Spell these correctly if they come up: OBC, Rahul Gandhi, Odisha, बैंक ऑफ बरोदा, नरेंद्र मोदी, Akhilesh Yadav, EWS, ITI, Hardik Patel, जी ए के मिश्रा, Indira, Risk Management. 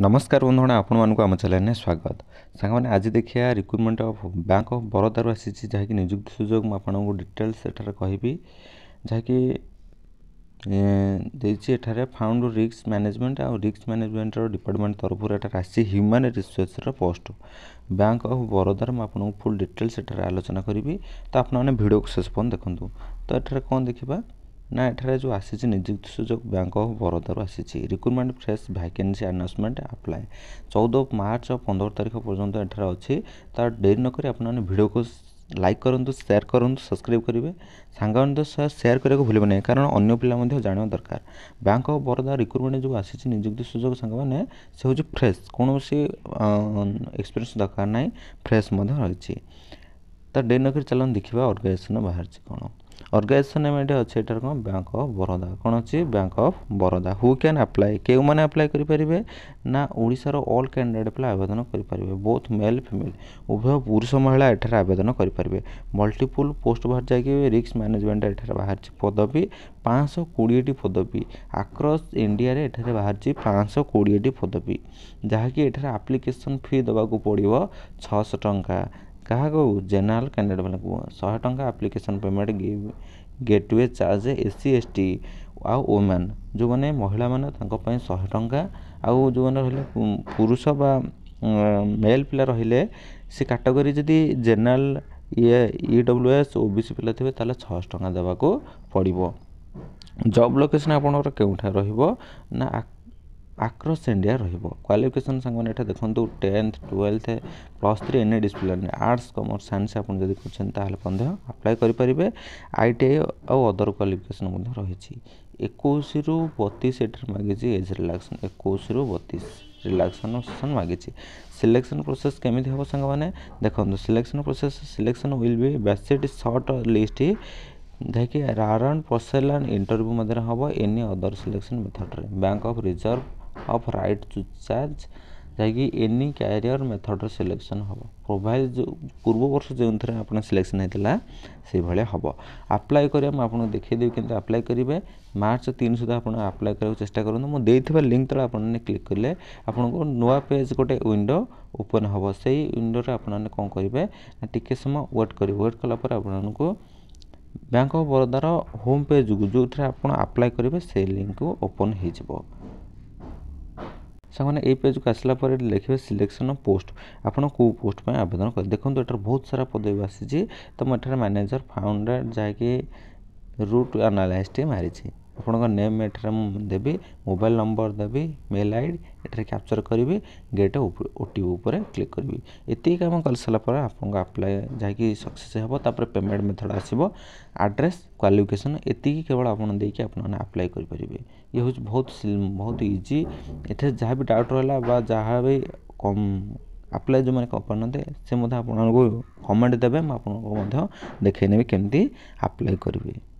नमस्कार बंधु आपण मानक आम चैनल स्वागत सांग मैंने आज देखिया recruitment of बैंक ऑफ बरोदा रु आसी जहाँकि निजुक्ति सुजोग आपको डिटेल्स एठार कहबी जहाँकि फाउंड रिस्क मैनेजमेंट और रिस्क मैनेजमेंट डिपार्टमेंट तरफ एठार आसी human resource post बैंक ऑफ बरोदा मुझे फुल डिटेल्स एठार आलोचना करी। तो आपने वीडियो को शेष पर्यंत देखूँ। तो एठार कौन देखा ना एठार जो आसी निजुक्ति सुजोग बैंक ऑफ बरोदा आसी recruitment fresh vacancy announcement apply 14 मार्च और 15 तारीख पर्यटन एठार अच्छी। तो डेरी नक आपने वीडियो को लाइक करूँ, शेयर करूँ, सब्सक्राइब करेंगे, सांगमान सह सेयार करने को भूलें नहीं, कारण अन्य पिला जाना दरकार। बैंक ऑफ बरोदा रिक्रुटमेंट जो आसी निजुक्ति सुजोग सांग मैंने से हूँ फ्रेश, कौन से एक्सपीरियंस दरकार ना, फ्रेश रही। तो डेरी नक चलन देखा ऑर्गेनाइजेशन बाहर कौन ऑर्गेनाइजेशन एम ये अच्छे यार कौन बैंक ऑफ बरोदा, कौन अच्छी बैंक ऑफ बरोदा। Who can apply, क्यों मैंने अप्लाई करेंगे ना ओडिशार ऑल कैंडिडेट पे आवेदन करेंगे, बोथ मेल फीमेल उभय पुरुष महिला एठार आवेदन करेंगे। मल्टीपुल पोस्ट बाहर जाकि रिस्क मैनेजमेंट एठार बाहर पदवी 520 पदवी आक्रॉस इंडिया रे एठार बाहर 520 पदवी, जहाँकि एप्लिकेशन फी देवाक पड़ो 600 टंका। क्या जेनेल कैंडिडेट वाले को 100 टंका application payment, gateway charge SC ST आ वोमेन जो मैंने महिला मैंने 100 टंका, आउ जो मैंने रहिले पुरुष बा मेल पिला रहिले से कैटेगरी जदि जेनेल EWS OBC पिला थे ताले 600 टंका देवा को पड़ो। जॉब लोकेशन आपनर केउठा रहिबो ना आक्रॉस इंडिया रहिबो। क्वालिफिकेशन सांग माने एटा देखंतु 10th 12th +3 एनए डिसिप्लिन आर्ट्स कॉमर्स साइंस आपन जदि कुछन ताहले बंधु अप्लाई करि परिबे। ITI और अदर क्वालिफिकेशन मध्ये रहिछि। 21 रु 32 एटर मागिछि एज रिलैक्सेशन, 21 रु 32 रिलैक्सेशन सेशन मागिछि। सिलेक्शन प्रोसेस केमिति होबो सांग माने देखंतु selection process, selection will be based short list देखिए राउंड पर्सल एंड इंटरव्यू मध्य हम एनी अदर सिलेक्शन मेथड रे। Bank of reserve of right to charge जहाँकि एनी कैरियर मेथड सिलेक्शन हम प्रोफाइल जो पूर्व वर्ष जो आपने सिलेक्शन होता से भाया हम। अप्लाई करें आपको देखिए कि अप्लाई करेंगे मार्च 3 सुधा आप अप्लाई करने चेस्ट करूँ। मुझे लिंक तले आपने क्लिक कले आपको नुआ पेज गोटे विंडो ओपन हम, से विंडो रे आपने कौन करेंगे टिके समय वेट करेंगे। वेट कलापर आपको बैंक ऑफ बरोदार होम पेज को जो आप अप्लाई करेंगे से लिंक को ओपन हो सामने ये पेज को आसला पर लिखे सिलेक्शन ऑफ पोस्ट आपड़ कौ पोस्ट पर आवेदन कर। देखो एटार बहुत सारा पदवी आसी, तो मुझे मैनेजर फाउंडर जहाँकि रूट एनालिस्ट मारी आपण नेम एठार देवी, मोबाइल नंबर देवी, मेल आईडी एठार कैप्चर करी, गेट OTP उपर क्लिक करी। ये कम कर सारापर आपको अप्लाई जहाँकि सक्सेस हे। तापर पेमेंट मेथड आसो, एड्रेस, क्वालिफिकेशन एति केवल आपकी अप्लाई करेंगे। ये हूँ बहुत इजी, एथे जहाँ भी डाउट रहा जहाँ भी कम अप्लाई जो मैंने करते से आप कमेंट देवे, मुझे देखेबी केमती अप्लाई करेंगे।